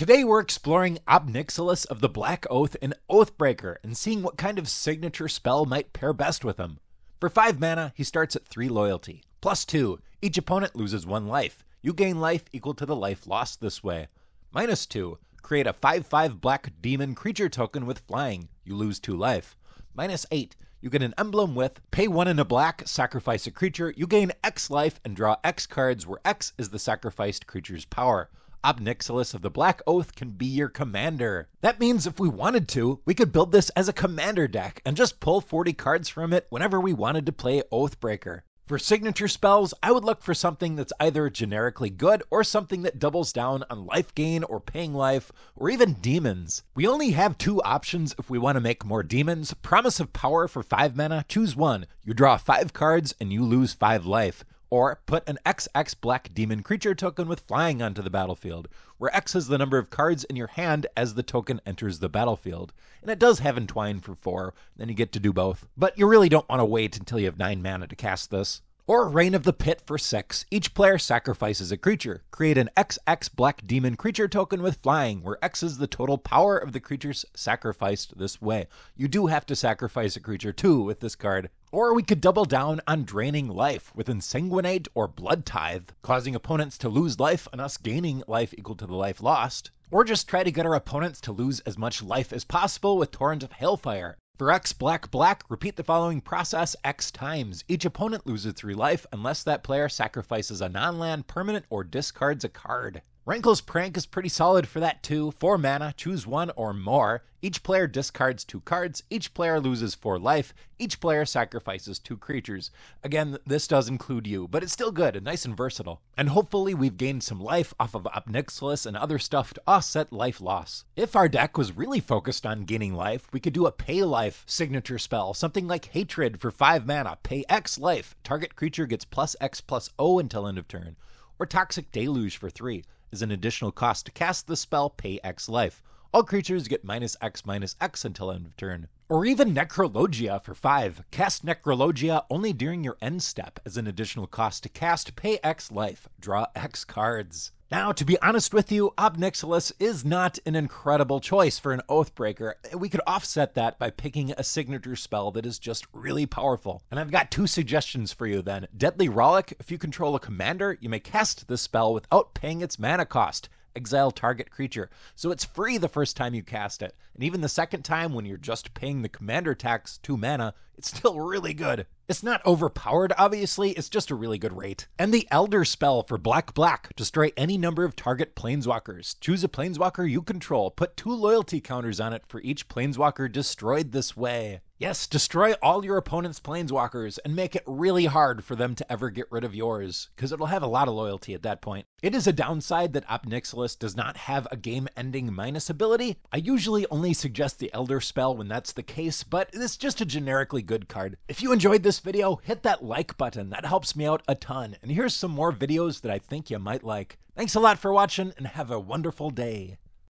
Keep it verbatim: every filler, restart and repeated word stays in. Today we're exploring Ob Nixilis of the Black Oath and Oathbreaker and seeing what kind of signature spell might pair best with him. For five mana, he starts at three loyalty. Plus two, each opponent loses one life. You gain life equal to the life lost this way. Minus two, create a five five black demon creature token with flying. You lose two life. Minus eight, you get an emblem with, pay one and a black, sacrifice a creature, you gain X life and draw X cards where X is the sacrificed creature's power. Ob Nixilis of the Black Oath can be your commander. That means if we wanted to, we could build this as a commander deck and just pull forty cards from it whenever we wanted to play Oathbreaker. For signature spells, I would look for something that's either generically good or something that doubles down on life gain or paying life, or even demons. We only have two options if we want to make more demons. Promise of Power for five mana, choose one. You draw five cards and you lose five life. Or put an X X black demon creature token with flying onto the battlefield, where X is the number of cards in your hand as the token enters the battlefield. And it does have Entwine for four, then you get to do both. But you really don't want to wait until you have nine mana to cast this. Or Reign of the Pit for six. Each player sacrifices a creature. Create an X X black demon creature token with flying, where X is the total power of the creatures sacrificed this way. You do have to sacrifice a creature too with this card. Or we could double down on draining life with Insanguinate or Bloodtithe, causing opponents to lose life and us gaining life equal to the life lost. Or just try to get our opponents to lose as much life as possible with Torrent of Hailfire. For X black black, repeat the following process X times. Each opponent loses three life unless that player sacrifices a non-land permanent or discards a card. Wrinkle's Prank is pretty solid for that too. four mana, choose one or more. Each player discards two cards. Each player loses four life. Each player sacrifices two creatures. Again, this does include you, but it's still good and nice and versatile. And hopefully we've gained some life off of Ob Nixilis and other stuff to offset life loss. If our deck was really focused on gaining life, we could do a pay life signature spell, something like Hatred for five mana. Pay X life. Target creature gets plus X plus O until end of turn. Or Toxic Deluge for three. Is an additional cost to cast the spell, pay X life. All creatures get minus X minus X until end of turn. Or even Necrologia for five. Cast Necrologia only during your end step as an additional cost to cast, pay X life, draw X cards. Now, to be honest with you, Ob Nixilis is not an incredible choice for an Oathbreaker. We could offset that by picking a signature spell that is just really powerful. And I've got two suggestions for you then. Deadly Rollick, if you control a commander, you may cast this spell without paying its mana cost. Exile target creature. So it's free the first time you cast it. And even the second time when you're just paying the commander tax two mana, it's still really good. It's not overpowered, obviously, it's just a really good rate. And the Elder spell for black black. Destroy any number of target Planeswalkers. Choose a Planeswalker you control. Put two loyalty counters on it for each Planeswalker destroyed this way. Yes, destroy all your opponent's Planeswalkers and make it really hard for them to ever get rid of yours, because it'll have a lot of loyalty at that point. It is a downside that Ob Nixilis does not have a game-ending minus ability. I usually only suggest the Elder spell when that's the case, but it's just a generically good card. If you enjoyed this video, hit that like button. That helps me out a ton. And here's some more videos that I think you might like. Thanks a lot for watching, and have a wonderful day.